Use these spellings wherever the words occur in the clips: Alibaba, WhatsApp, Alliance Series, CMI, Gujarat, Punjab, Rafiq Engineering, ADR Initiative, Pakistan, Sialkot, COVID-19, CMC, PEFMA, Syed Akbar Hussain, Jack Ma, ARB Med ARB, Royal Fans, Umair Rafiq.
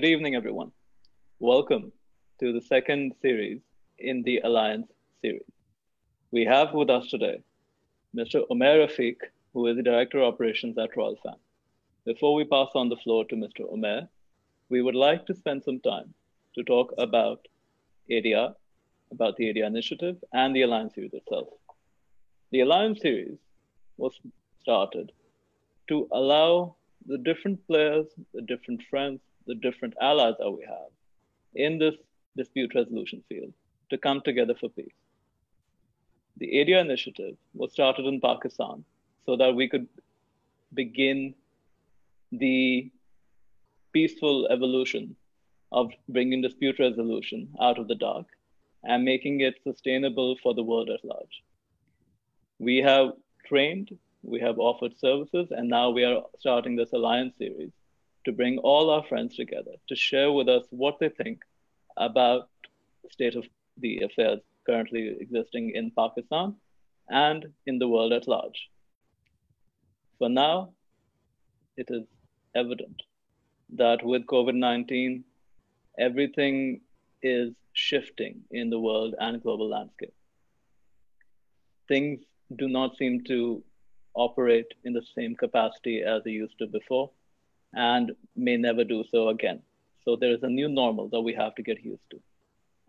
Good evening, everyone. Welcome to the second series in the Alliance series. We have with us today Mr. Umair Rafiq, who is the Director of Operations at Royal Fans. Before we pass on the floor to Mr. Umair, we would like to spend some time to talk about ADR, about the ADR Initiative and the Alliance series itself. The Alliance series was started to allow the different players, the different friends, the different allies that we have in this dispute resolution field to come together for peace. The ADR Initiative was started in Pakistan so that we could begin the peaceful evolution of bringing dispute resolution out of the dark and making it sustainable for the world at large. We have trained, we have offered services, and now we are starting this Alliance series to bring all our friends together, to share with us what they think about the state of the affairs currently existing in Pakistan and in the world at large. For now, it is evident that with COVID-19, everything is shifting in the world and global landscape. Things do not seem to operate in the same capacity as they used to before and may never do so again. So there is a new normal that we have to get used to.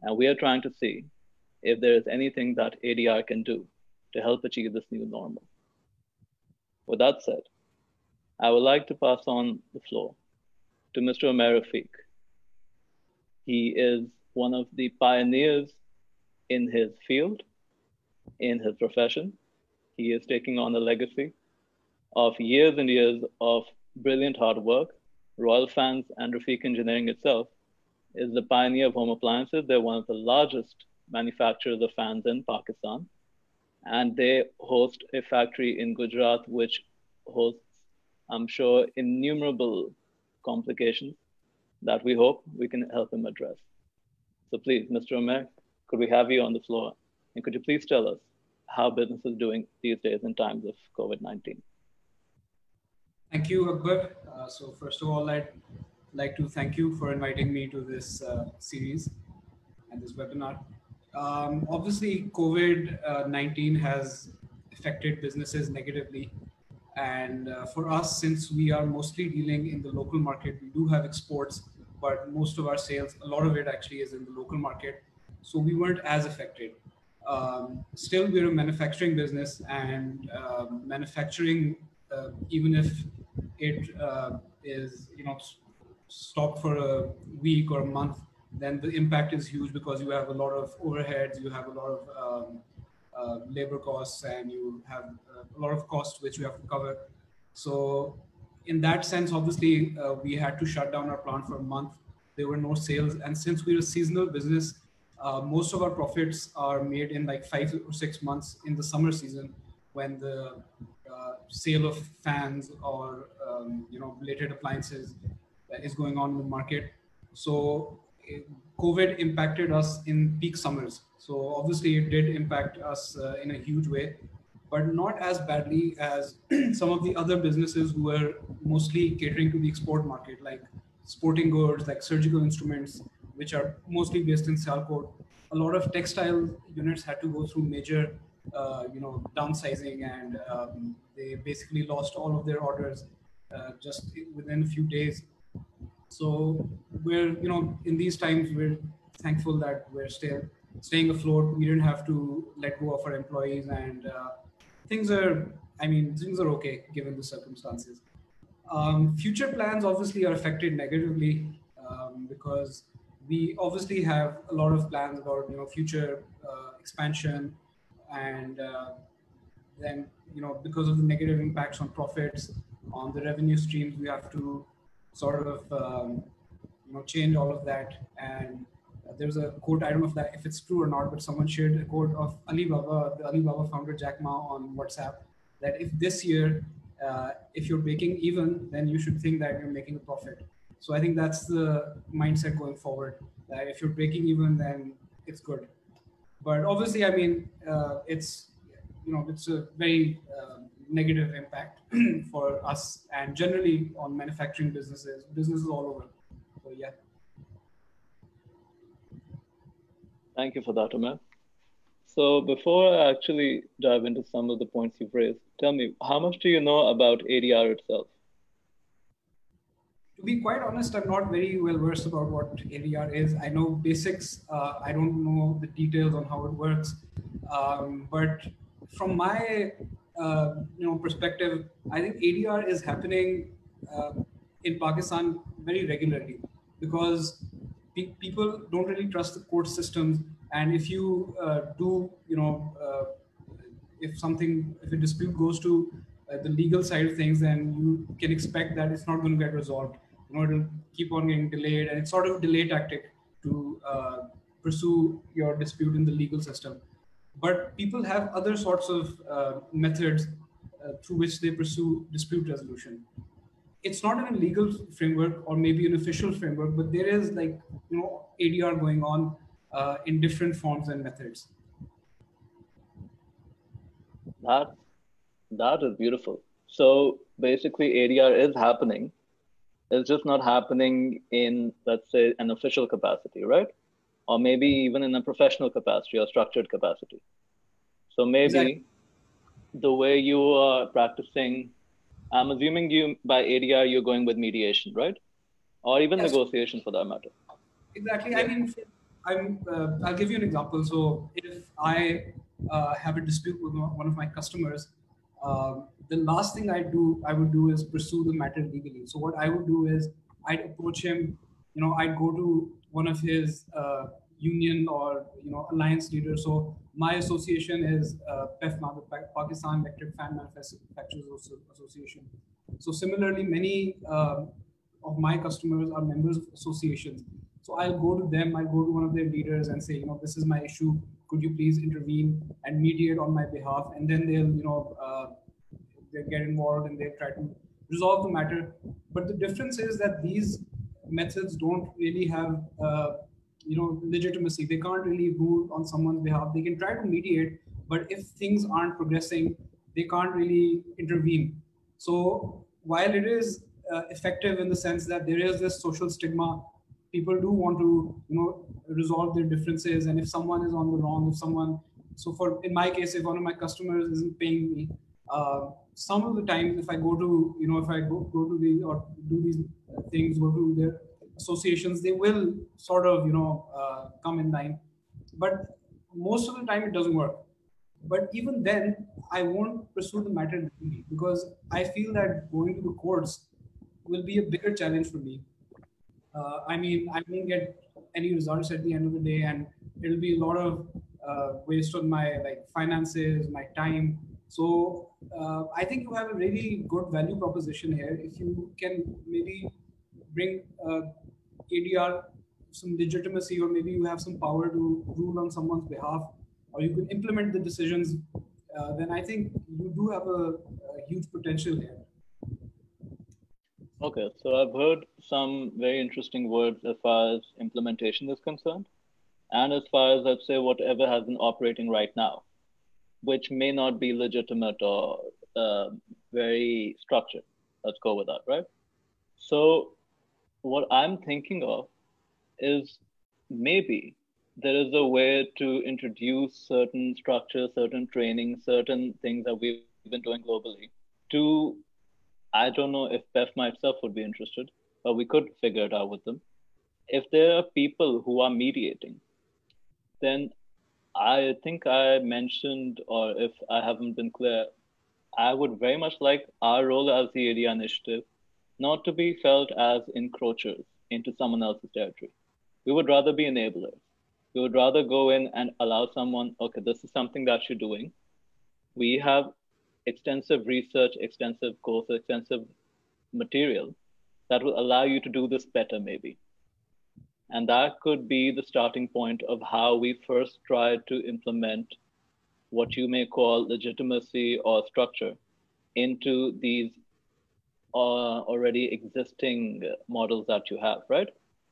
And we are trying to see if there is anything that ADR can do to help achieve this new normal. With that said, I would like to pass on the floor to Mr. Umair Rafiq. He is one of the pioneers in his field, in his profession. He is taking on the legacy of years and years of brilliant hard work. Royal Fans and Rafiq Engineering itself is the pioneer of home appliances. They're one of the largest manufacturers of fans in Pakistan. And they host a factory in Gujarat, which hosts, I'm sure, innumerable complications that we hope we can help him address. So please, Mr. Umair, could we have you on the floor? And could you please tell us how business is doing these days in times of COVID-19? Thank you, Akbar. So first of all, I'd like to thank you for inviting me to this series and this webinar. Obviously, COVID-19 has affected businesses negatively. And for us, since we are mostly dealing in the local market, we do have exports, but most of our sales, a lot of it actually is in the local market. So we weren't as affected. Still, we're a manufacturing business, and manufacturing, even if it is stopped for a week or a month, then the impact is huge because you have a lot of overheads, you have a lot of labor costs, and you have a lot of costs which you have to cover. So in that sense, obviously, we had to shut down our plant for a month. There were no sales. And since we're a seasonal business, most of our profits are made in like 5 or 6 months in the summer season, when the sale of fans or related appliances is going on in the market. So COVID impacted us in peak summers. So obviously it did impact us in a huge way, but not as badly as some of the other businesses who were mostly catering to the export market, like sporting goods, like surgical instruments, which are mostly based in Sialkot. A lot of textile units had to go through major, downsizing, and they basically lost all of their orders just within a few days. So we're, in these times, we're thankful that we're still staying afloat. We didn't have to let go of our employees, and things are okay given the circumstances. Future plans obviously are affected negatively because we obviously have a lot of plans about future expansion, and then because of the negative impacts on profits, on the revenue streams, we have to sort of change all of that. And there's a quote, I don't know if that if it's true or not, but someone shared a quote of Alibaba, the Alibaba founder Jack Ma, on WhatsApp, that if this year if you're breaking even, then you should think that you're making a profit. So I think that's the mindset going forward, that if you're breaking even, then it's good. But obviously, it's a very negative impact for us and generally on manufacturing businesses all over. So yeah. Thank you for that, Umair. So before I actually dive into some of the points you've raised, tell me, how much do you know about ADR itself? To be quite honest, I'm not very well versed about what ADR is. I know basics. I don't know the details on how it works. But from my perspective, I think ADR is happening in Pakistan very regularly because people don't really trust the court systems. And if you if a dispute goes to the legal side of things, then you can expect that it's not going to get resolved. You know, it'll keep on getting delayed, and it's sort of a delay tactic to pursue your dispute in the legal system. But people have other sorts of methods through which they pursue dispute resolution. It's not in a legal framework or maybe an official framework, but there is ADR going on in different forms and methods. That is beautiful. So basically ADR is happening. It's just not happening in, let's say, an official capacity, right? Or maybe even in a professional capacity or structured capacity. So maybe exactly. The way you are practicing, I'm assuming you by ADR, you're going with mediation, right? Or even yes. Negotiation for that matter. Exactly. Yeah. I mean, I'll give you an example. So if I have a dispute with one of my customers, the last thing I would do is pursue the matter legally. So what I would do is I'd approach him, I'd go to one of his union or, alliance leaders. So my association is PEFMA, the Pakistan Electric Fan Manufacturers Association. So similarly, many of my customers are members of associations. So I'll go to them, I'll go to one of their leaders and say, this is my issue. Could you please intervene and mediate on my behalf? And then they'll, they get involved and they try to resolve the matter. But the difference is that these methods don't really have, legitimacy. They can't really rule on someone's behalf. They can try to mediate, but if things aren't progressing, they can't really intervene. So while it is effective in the sense that there is this social stigma, people do want to, resolve their differences. And if someone is on the wrong, in my case, if one of my customers isn't paying me, some of the times if I go to, go to their associations, they will sort of, come in line. But most of the time it doesn't work. But even then, I won't pursue the matter because I feel that going to the courts will be a bigger challenge for me. I won't get any results at the end of the day, and it'll be a lot of waste of my finances, my time. So I think you have a really good value proposition here. If you can maybe bring ADR some legitimacy, or maybe you have some power to rule on someone's behalf, or you can implement the decisions, then I think you do have a huge potential here. Okay, so I've heard some very interesting words as far as implementation is concerned, and as far as, let's say, whatever has been operating right now, which may not be legitimate or very structured. Let's go with that, right? So what I'm thinking of is maybe there is a way to introduce certain structures, certain training, certain things that we've been doing globally to, I don't know if PEFMA itself would be interested, but we could figure it out with them. If there are people who are mediating, then I think I mentioned, or if I haven't been clear, I would very much like our role as the ADR Initiative not to be felt as encroachers into someone else's territory. We would rather be enablers. We would rather go in and allow someone, okay, this is something that you're doing. We have extensive research, extensive courses, extensive material that will allow you to do this better maybe. And that could be the starting point of how we first try to implement what you may call legitimacy or structure into these already existing models that you have, right?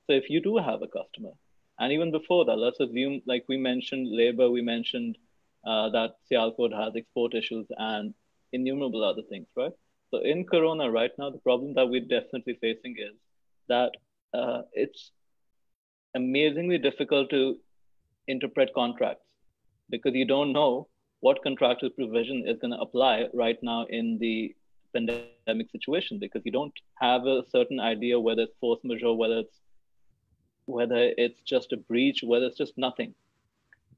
So if you do have a customer, and even before that, let's assume, like we mentioned labor, we mentioned that Sialkot has export issues and innumerable other things, right? So in Corona right now, the problem that we're definitely facing is that it's amazingly difficult to interpret contracts because you don't know what contractual provision is going to apply right now in the pandemic situation, because you don't have a certain idea whether it's force majeure, whether it's just a breach, whether it's just nothing.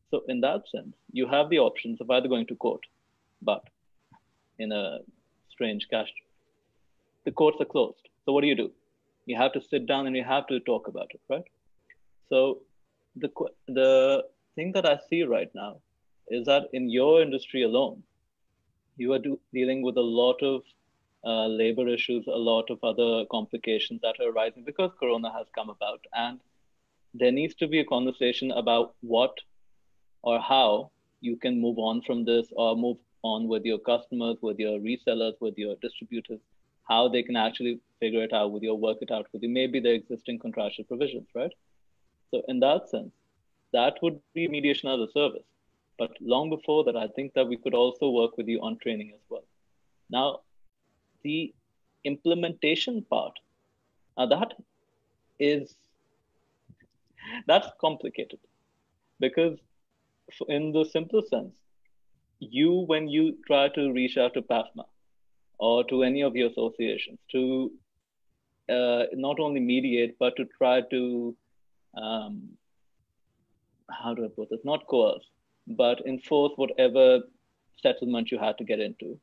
So in that sense, you have the options of either going to court, but in a strange case, the courts are closed. So what do? You have to sit down and you have to talk about it, right? So the thing that I see right now is that in your industry alone, you are dealing with a lot of labor issues, a lot of other complications that are arising because Corona has come about. And there needs to be a conversation about what or how you can move on from this, or move on with your customers, with your resellers, with your distributors, how they can actually figure it out with you, work it out with you, maybe the existing contractual provisions, right? So in that sense, that would be mediation as a service. But long before that, I think that we could also work with you on training as well. Now, the implementation part, that's complicated, because in the simplest sense, when you try to reach out to PEFMA or to any of your associations to not only mediate, but to try to, how do I put this, not coerce, but enforce whatever settlement you had to get into,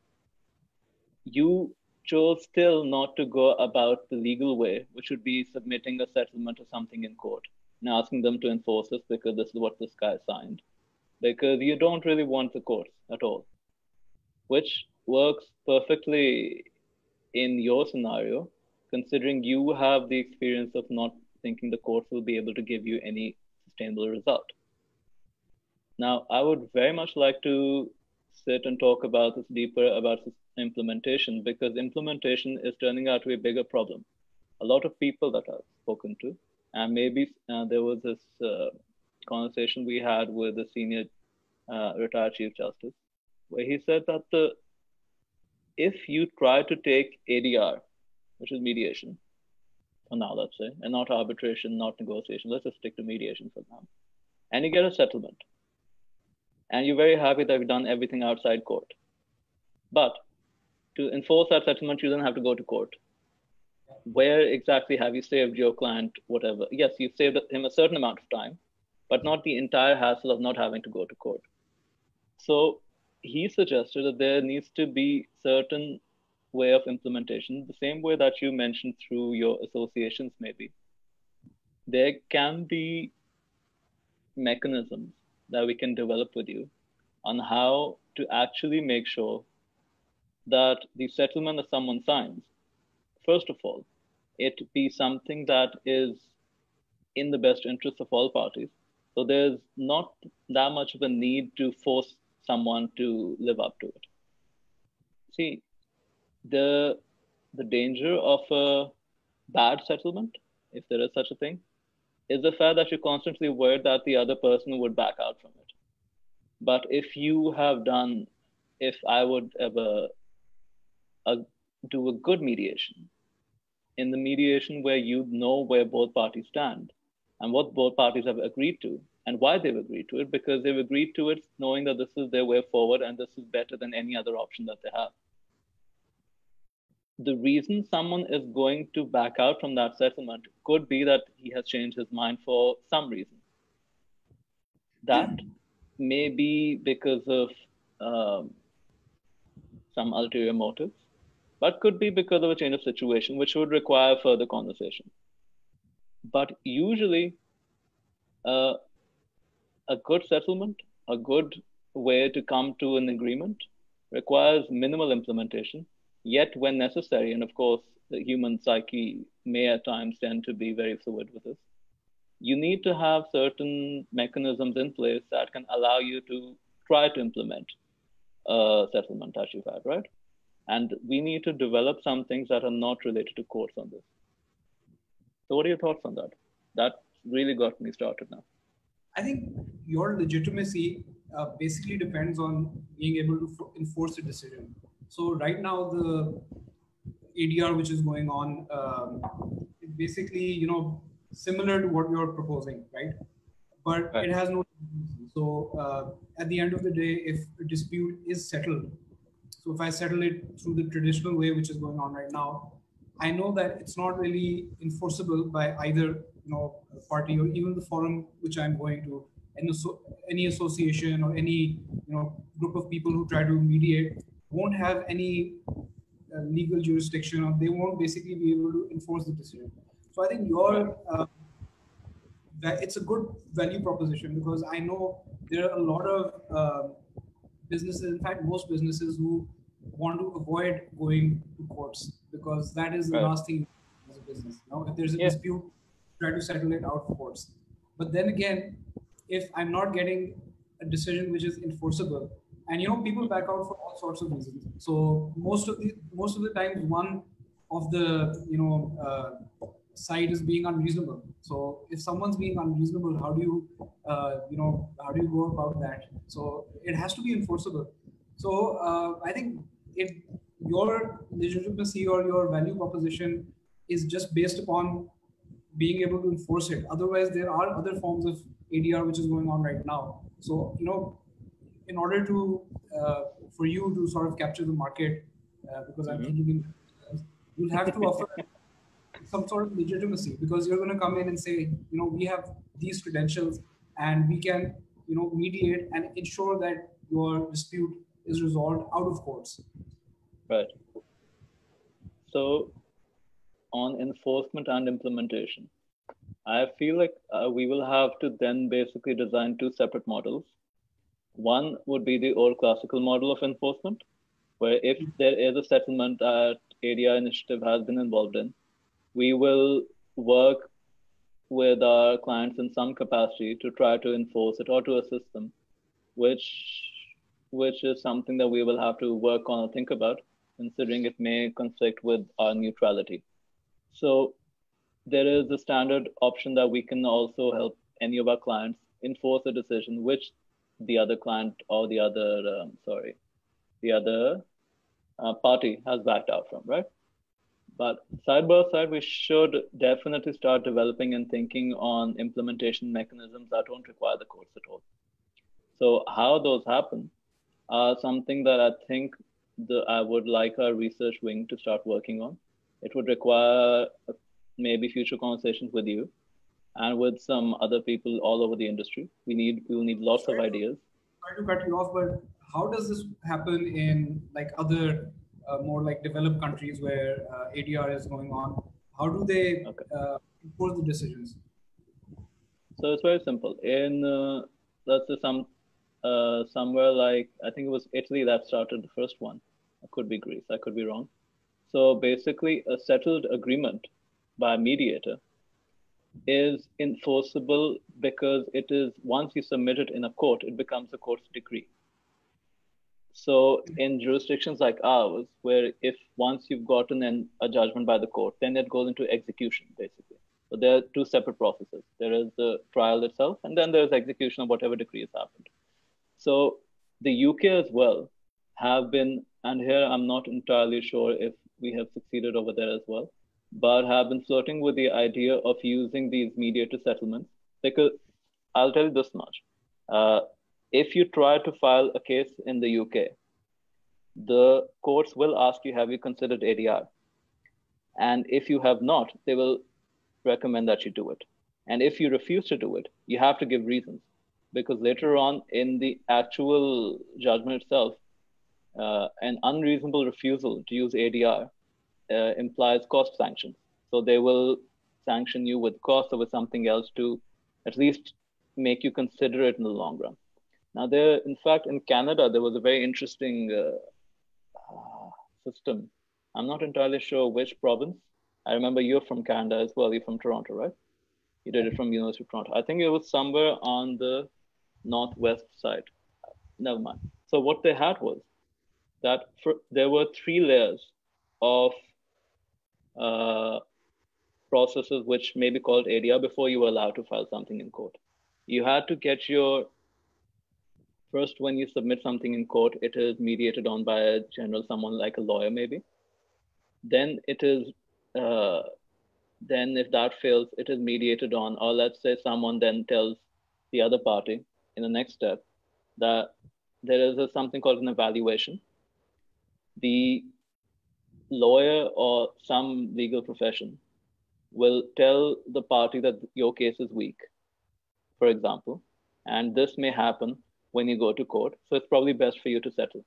you chose still not to go about the legal way, which would be submitting a settlement or something in court and asking them to enforce this because this is what this guy signed, because you don't really want the courts at all, which works perfectly in your scenario, considering you have the experience of not thinking the courts will be able to give you any sustainable result. Now, I would very much like to sit and talk about this deeper, about this implementation, because implementation is turning out to be a bigger problem. A lot of people that I've spoken to, and maybe there was this conversation we had with the senior retired Chief Justice, where he said that if you try to take ADR, which is mediation, for now, let's say, and not arbitration, not negotiation, let's just stick to mediation for now, and you get a settlement, and you're very happy that you've done everything outside court. But to enforce that settlement, you don't have to go to court. Where exactly have you saved your client, whatever? Yes, you've saved him a certain amount of time, but not the entire hassle of not having to go to court. So he suggested that there needs to be certain way of implementation, the same way that you mentioned through your associations maybe. There can be mechanisms that we can develop with you on how to actually make sure that the settlement that someone signs, first of all, it be something that is in the best interest of all parties. So there's not that much of a need to force someone to live up to it. See, the danger of a bad settlement, if there is such a thing, is the fact that you're constantly worried that the other person would back out from it. But if I would ever do a good mediation, in the mediation where you know where both parties stand and what both parties have agreed to and why they've agreed to it, because they've agreed to it knowing that this is their way forward and this is better than any other option that they have. The reason someone is going to back out from that settlement could be that he has changed his mind for some reason. That may be because of some ulterior motives, but could be because of a change of situation, which would require further conversation. But usually, a good settlement, a good way to come to an agreement requires minimal implementation. Yet when necessary, and of course, the human psyche may at times tend to be very fluid with this, you need to have certain mechanisms in place that can allow you to try to implement a settlement that you've had, right? And we need to develop some things that are not related to courts on this. So what are your thoughts on that? That really got me started now. I think your legitimacy basically depends on being able to enforce a decision. So right now, the ADR which is going on, basically, similar to what you're proposing, right? But right. It has no. So at the end of the day, if a dispute is settled, so if I settle it through the traditional way, which is going on right now, I know that it's not really enforceable by either party or even the forum which I'm going to, and so any association or any group of people who try to mediate won't have any legal jurisdiction, or they won't basically be able to enforce the decision. So I think your that it's a good value proposition, because I know there are a lot of businesses, in fact, most businesses, who want to avoid going to courts, because that is the last thing as a business. If there's a dispute, try to settle it out of courts. But then again, if I'm not getting a decision which is enforceable, and people back out for all sorts of reasons. So most of the times, one of the side is being unreasonable. So if someone's being unreasonable, how do you go about that? So it has to be enforceable. So I think if your legitimacy or your value proposition is just based upon being able to enforce it. Otherwise, there are other forms of ADR which is going on right now. So in order to for you to sort of capture the market, because I'm thinking you'll have to offer some sort of legitimacy, because you're going to come in and say, we have these credentials and we can, mediate and ensure that your dispute is resolved out of courts. Right. So on enforcement and implementation, I feel like we will have to then basically design two separate models. One would be the old classical model of enforcement, where if there is a settlement that ADR Initiative has been involved in, we will work with our clients in some capacity to try to enforce it or to assist them, which is something that we will have to work on or think about, considering it may conflict with our neutrality. So there is the standard option that we can also help any of our clients enforce a decision which the other client or the other, party has backed out from, right? But side by side, we should definitely start developing and thinking on implementation mechanisms that don't require the courts at all. So how those happen are something that I think I would like our research wing to start working on. It would require maybe future conversations with you and with some other people all over the industry. We will need lots of ideas. Sorry to cut you off, but how does this happen in other more developed countries where ADR is going on? How do they enforce the decisions? So it's very simple. In let's say somewhere like, I think it was Italy that started the first one. It could be Greece, I could be wrong. So basically a settled agreement by a mediator is enforceable because it is, once you submit it in a court, it becomes a court's decree. So in jurisdictions like ours, where if once you've gotten a judgment by the court, then it goes into execution, basically. So there are two separate processes. There is the trial itself, and then there's execution of whatever decree has happened. So the UK as well have been, and here I'm not entirely sure if we have succeeded over there as well, but have been flirting with the idea of using these mediator settlements, because I'll tell you this much. If you try to file a case in the UK, the courts will ask you, have you considered ADR? And if you have not, they will recommend that you do it. And if you refuse to do it, you have to give reasons, because later on in the actual judgment itself, an unreasonable refusal to use ADR implies cost sanctions. So they will sanction you with cost or with something else to at least make you consider it in the long run. Now, in fact, in Canada, there was a very interesting system. I'm not entirely sure which province. I remember you're from Canada as well. You're from Toronto, right? You did it from University of Toronto. I think it was somewhere on the northwest side. Never mind. So what they had was that there were three layers of processes which may be called ADR before you were allowed to file something in court. You had to get your... First, when you submit something in court, it is mediated on by a general, someone like a lawyer, maybe. Then it is Then if that fails, it is mediated on, or let's say someone then tells the other party in the next step that there is something called an evaluation. The lawyer or some legal profession will tell the party that your case is weak, for example, and this may happen when you go to court. So it's probably best for you to settle.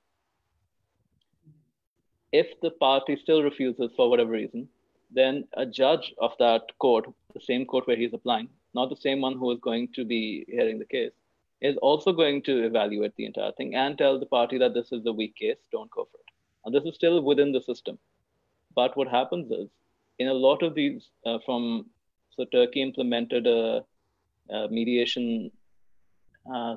If the party still refuses for whatever reason, then a judge of that court, the same court where he's applying, not the same one who is going to be hearing the case, is also going to evaluate the entire thing and tell the party that this is the weak case, don't go for it. And this is still within the system. But what happens is, in a lot of these, so Turkey implemented a mediation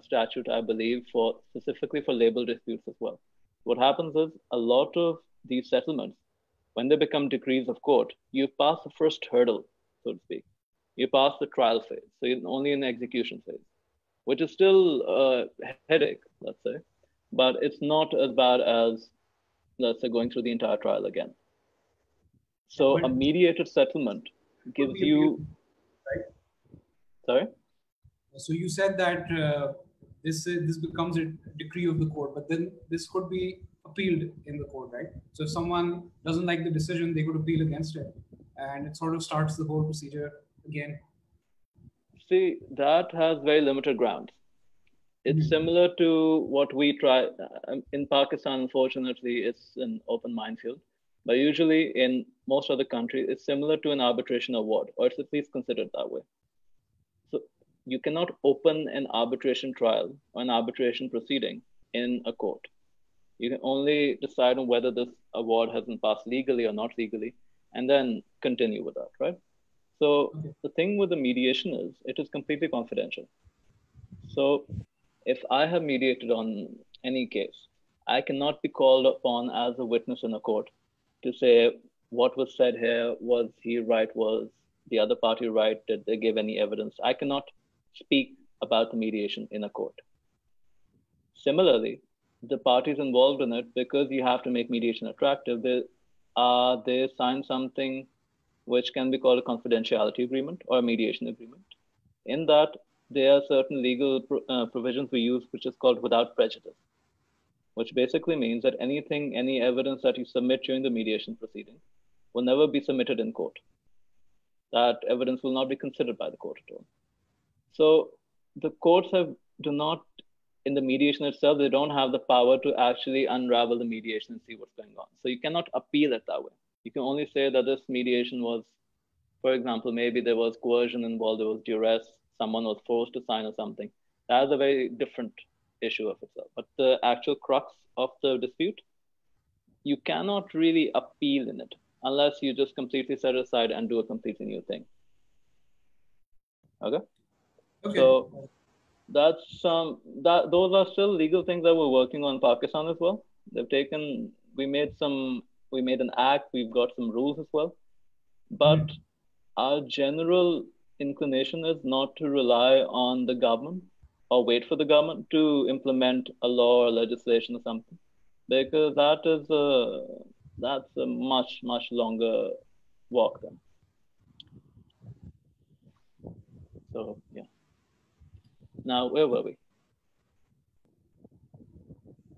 statute, I believe, specifically for labor disputes as well. What happens is a lot of these settlements, when they become decrees of court, you pass the first hurdle, so to speak. You pass the trial phase, so you're only in the execution phase, which is still a headache, let's say, but it's not as bad as, let's say, going through the entire trial again. So a mediated settlement gives you, right? Sorry? So you said that this becomes a decree of the court, but then this could be appealed in the court, right? So if someone doesn't like the decision, they could appeal against it, and it sort of starts the whole procedure again. See, that has very limited grounds. It's similar to what we try in Pakistan. Unfortunately, it's an open minefield, but usually in most other countries, it's similar to an arbitration award, or it's at least considered that way. So you cannot open an arbitration trial or an arbitration proceeding in a court. You can only decide on whether this award has been passed legally or not legally, and then continue with that, right? So the thing with the mediation is it is completely confidential. So if I have mediated on any case, I cannot be called upon as a witness in a court to say what was said here, was he right, was the other party right, did they give any evidence? I cannot speak about the mediation in a court. Similarly, the parties involved in it, because you have to make mediation attractive, they sign something which can be called a confidentiality agreement or a mediation agreement. In that, there are certain legal provisions we use, which is called without prejudice, which basically means that anything, any evidence that you submit during the mediation proceeding will never be submitted in court. That evidence will not be considered by the court at all. So the courts in the mediation itself, they don't have the power to actually unravel the mediation and see what's going on. So you cannot appeal it that way. You can only say that this mediation was, for example, maybe there was coercion involved, there was duress, someone was forced to sign or something. That is a very different issue of itself. But the actual crux of the dispute, you cannot really appeal in it unless you just completely set it aside and do a completely new thing. Okay? Okay. So that's those are still legal things that we're working on in Pakistan as well. We made an act, we've got some rules as well. But our general inclination is not to rely on the government or wait for the government to implement a law or legislation or something, because that's a much, much longer walk then. So, yeah. Now, where were we?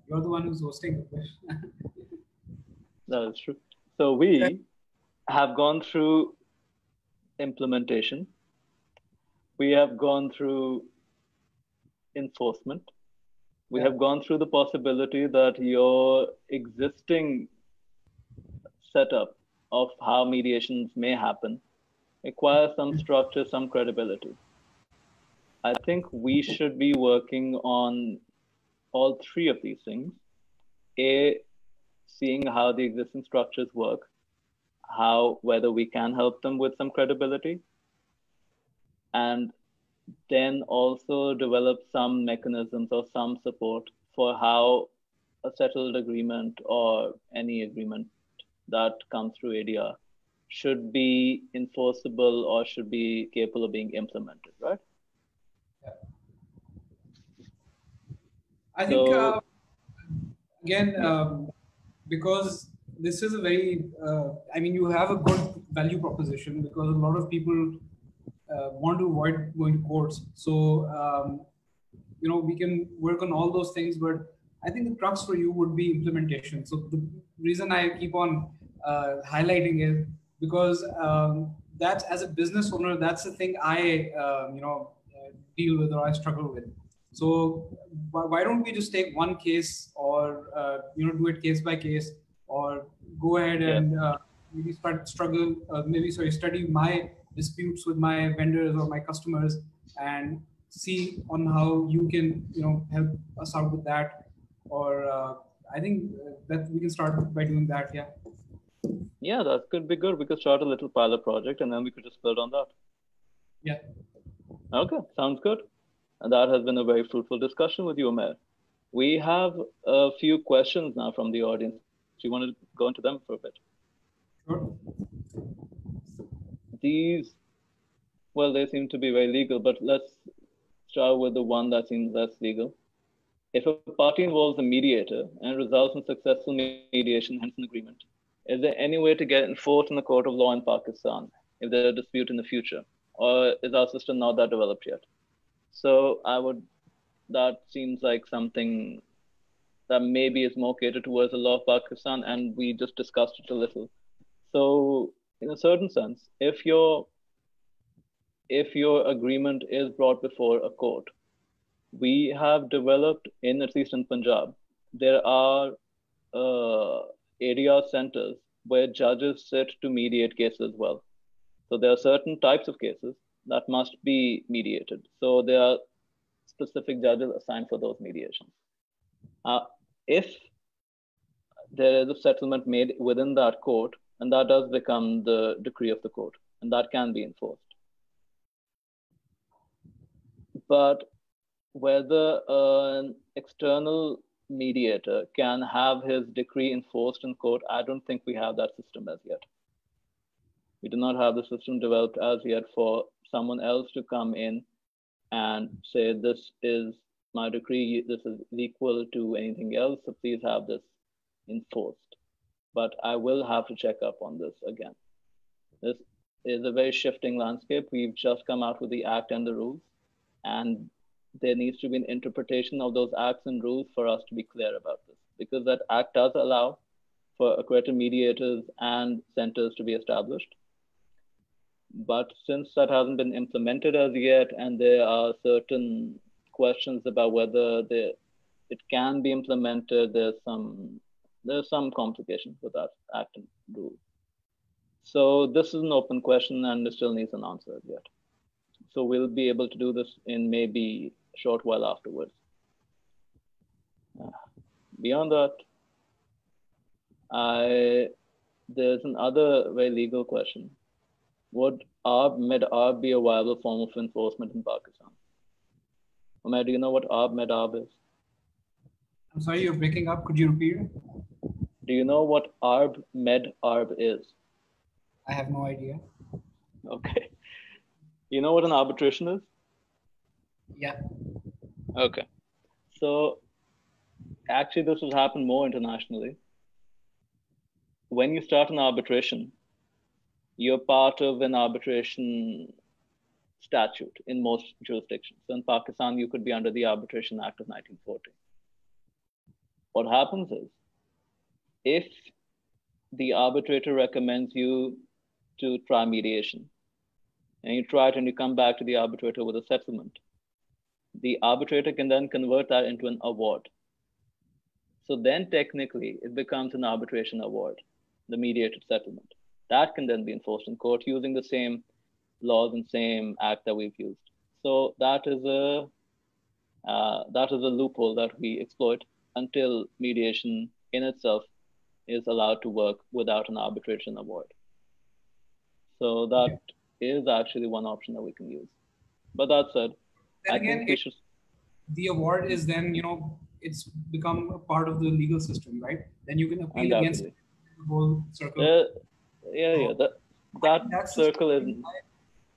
You're the one who's hosting the question. That is true. So we have gone through implementation. We have gone through enforcement. We have gone through the possibility that your existing setup of how mediations may happen requires some structure, some credibility. I think we should be working on all three of these things. A, seeing how the existing structures work, whether we can help them with some credibility, and then also develop some mechanisms or some support for how a settled agreement or any agreement that comes through ADR should be enforceable or should be capable of being implemented, right? Yeah. I think, because this is a very, I mean, you have a good value proposition, because a lot of people want to avoid going to courts. So, you know, we can work on all those things, but I think the crux for you would be implementation. So the reason I keep on highlighting it, because that's, as a business owner, that's the thing I, you know, deal with, or I struggle with. So why don't we just take one case, or, you know, do it case by case, or go ahead and maybe study my disputes with my vendors or my customers and see on how you can, you know, help us out with that. Or I think that we can start by doing that. Yeah. Yeah, that could be good. We could start a little pilot project and then we could just build on that. Yeah. Okay, sounds good. And that has been a very fruitful discussion with you, Umair. We have a few questions now from the audience. Do you want to go into them for a bit? Sure. These, well, they seem to be very legal, but let's start with the one that seems less legal. If a party involves a mediator and results in successful mediation, hence an agreement, is there any way to get enforced in the court of law in Pakistan if there are disputes in the future? Or is our system not that developed yet? So that seems like something that maybe is more catered towards the law of Pakistan, and we just discussed it a little. So in a certain sense, if your agreement is brought before a court, we have developed, in at least in Punjab, there are ADR centers where judges sit to mediate cases as well. So there are certain types of cases that must be mediated. So there are specific judges assigned for those mediations. If there is a settlement made within that court, and that does become the decree of the court, and that can be enforced. But whether an external mediator can have his decree enforced in court, I don't think we have that system as yet. We do not have the system developed as yet for someone else to come in and say, this is my decree, this is equal to anything else, so please have this enforced. But I will have to check up on this again. This is a very shifting landscape. We've just come out with the Act and the rules, and there needs to be an interpretation of those acts and rules for us to be clear about this, because that Act does allow for accredited mediators and centers to be established. But since that hasn't been implemented as yet, and there are certain questions about whether it can be implemented, there's some complications with that Act and rule. So this is an open question, and it still needs an answer as yet. So we'll be able to do this in maybe a short while afterwards. Beyond that, there's another very legal question. Would ARB Med ARB be a viable form of enforcement in Pakistan? Umair, do you know what ARB Med ARB is? I'm sorry, you're breaking up. Could you repeat it? Do you know what ARB Med ARB is? I have no idea. Okay. You know what an arbitration is? Yeah. Okay. So actually this has happened more internationally. When you start an arbitration, you're part of an arbitration statute in most jurisdictions. So in Pakistan, you could be under the Arbitration Act of 1940. What happens is, if the arbitrator recommends you to try mediation, and you try it and you come back to the arbitrator with a settlement, the arbitrator can then convert that into an award. So then technically it becomes an arbitration award, the mediated settlement. That can then be enforced in court using the same laws and same act that we've used. So that is a loophole that we exploit until mediation in itself is allowed to work without an arbitration award. So that is actually one option that we can use. But that said, I think the award is then, you know, it's become a part of the legal system, right? Then you can appeal against the whole circle. That circle is...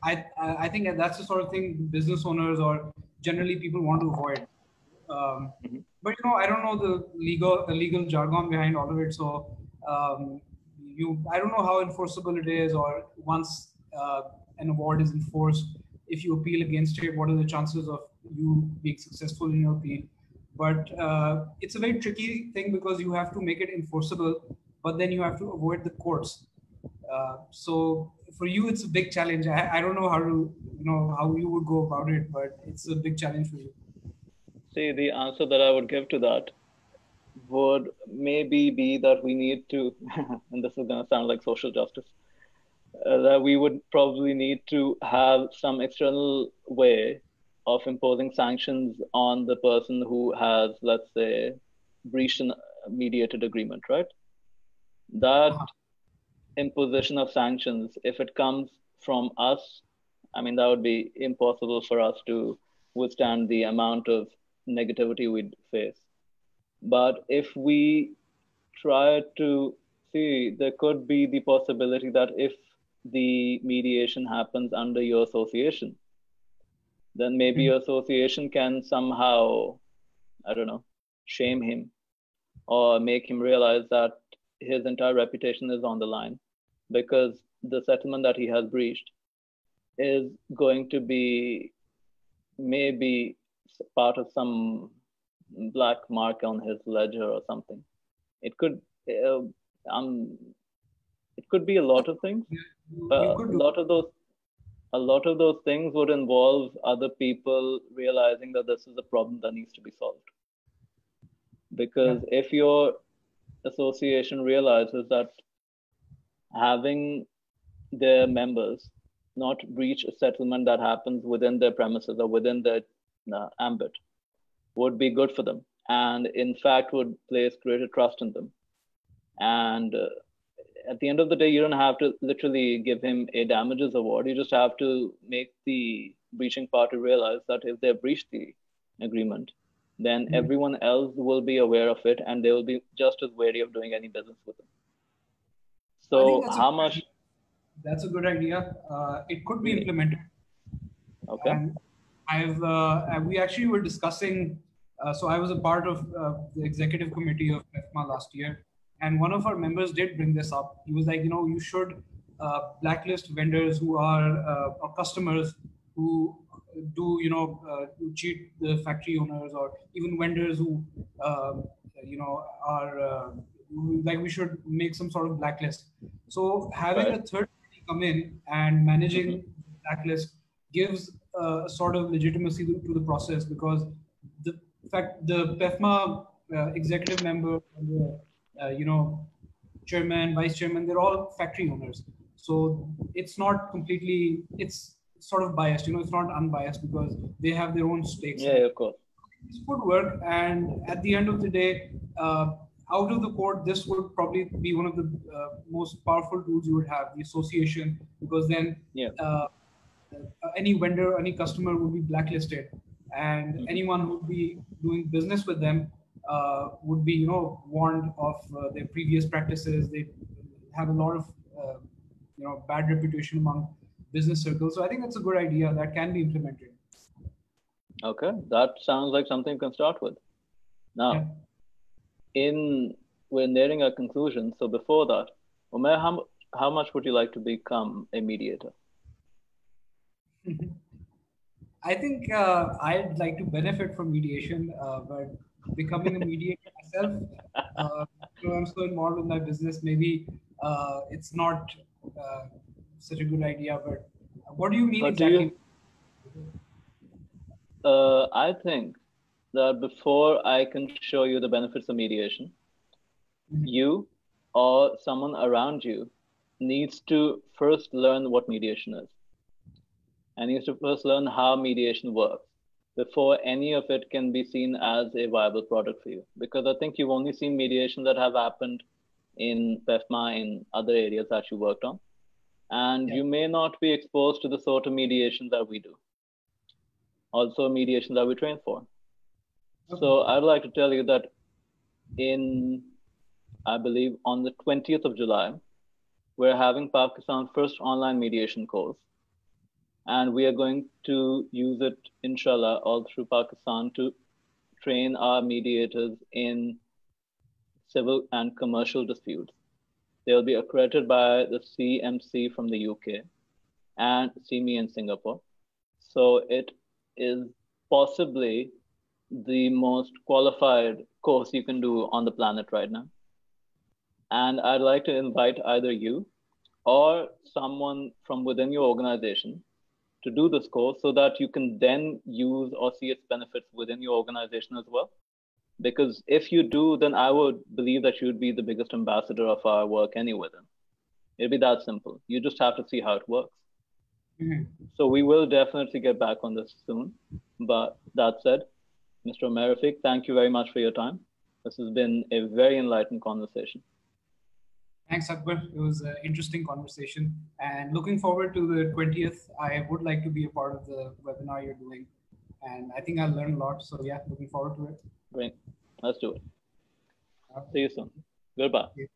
I think that's the sort of thing business owners or generally people want to avoid. But, you know, I don't know the legal jargon behind all of it. So, I don't know how enforceable it is, or once an award is enforced, if you appeal against it, what are the chances of you being successful in your appeal? But it's a very tricky thing because you have to make it enforceable, but then you have to avoid the courts. So for you, it's a big challenge. I don't know how to, how you would go about it, but it's a big challenge for you. See, the answer that I would give to that would maybe be that we need to, and this is going to sound like social justice, that we would probably need to have some external way of imposing sanctions on the person who has, let's say, breached a mediated agreement, right? That imposition of sanctions, if it comes from us, I mean, that would be impossible for us to withstand the amount of negativity we'd face. But if we try to see, there could be the possibility that if the mediation happens under your association, then maybe your association can somehow, I don't know, shame him or make him realize that his entire reputation is on the line because the settlement that he has breached is going to be maybe part of some black mark on his ledger or something. It could it could be a lot of things. A lot of those things would involve other people realizing that this is a problem that needs to be solved. Because if your association realizes that having their members not reach a settlement that happens within their premises or within their ambit would be good for them, and in fact would place greater trust in them. And at the end of the day, you don't have to literally give him a damages award. You just have to make the breaching party realize that if they breach the agreement, then everyone else will be aware of it and they will be just as wary of doing any business with them. So how much? That's a good idea. It could be implemented. Okay. And we actually were discussing, so I was a part of the executive committee of PEFMA last year. And one of our members did bring this up. He was like, you should blacklist vendors who are or customers who do, who cheat the factory owners, or even vendors who, are like, we should make some sort of blacklist. So having a third party come in and managing the blacklist gives a sort of legitimacy to the process, because the PEFMA executive member, chairman, vice chairman, they're all factory owners. So it's not completely, it's sort of biased, it's not unbiased because they have their own stakes. Yeah, of course. This would work. And at the end of the day, out of the court, this would probably be one of the most powerful tools you would have, the association, because then any vendor, any customer would be blacklisted, and anyone who would be doing business with them would be, warned of their previous practices. They have a lot of, bad reputation among business circles. So I think that's a good idea that can be implemented. Okay, that sounds like something you can start with. Now, we're nearing a conclusion. So before that, Umair, how much would you like to become a mediator? I think I'd like to benefit from mediation, but becoming a mediator myself, I'm so involved in my business, maybe it's not such a good idea, but what do you mean exactly? I think that before I can show you the benefits of mediation, you or someone around you needs to first learn what mediation is, and needs to first learn how mediation works before any of it can be seen as a viable product for you. Because I think you've only seen mediation that have happened in PEFMA, in other areas that you worked on. And you may not be exposed to the sort of mediation that we do. Also mediation that we train for. Okay. So I'd like to tell you that I believe on the 20th of July, we're having Pakistan's first online mediation course. And we are going to use it, inshallah, all through Pakistan to train our mediators in civil and commercial disputes. They will be accredited by the CMC from the UK and CMI in Singapore. So it is possibly the most qualified course you can do on the planet right now. And I'd like to invite either you or someone from within your organization to do this course so that you can then use or see its benefits within your organization as well. Because if you do, then I would believe that you would be the biggest ambassador of our work anyway then. It'd be that simple. You just have to see how it works. Mm-hmm. So we will definitely get back on this soon. But that said, Mr. Umair Rafiq, thank you very much for your time. This has been a very enlightened conversation. Thanks, Akbar. It was an interesting conversation. And looking forward to the 20th, I would like to be a part of the webinar you're doing. And I think I'll learn a lot. So yeah, looking forward to it. Great. Let's do it. Okay. See you soon. Goodbye.